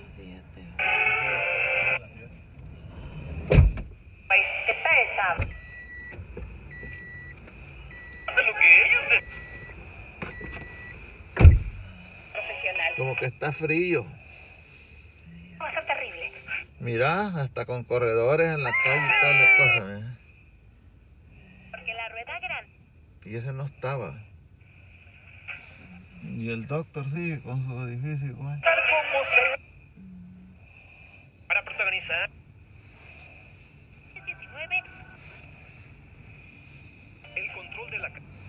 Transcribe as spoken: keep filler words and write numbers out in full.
los días te va. Como que está frío. Va a ser terrible. Mirá, hasta con corredores en la calle y tal de cosas, ¿eh? Porque la rueda es grande. Y ese no estaba. Y el doctor sigue con su edificio igual. Para protagonizar. diecinueve. El control de la...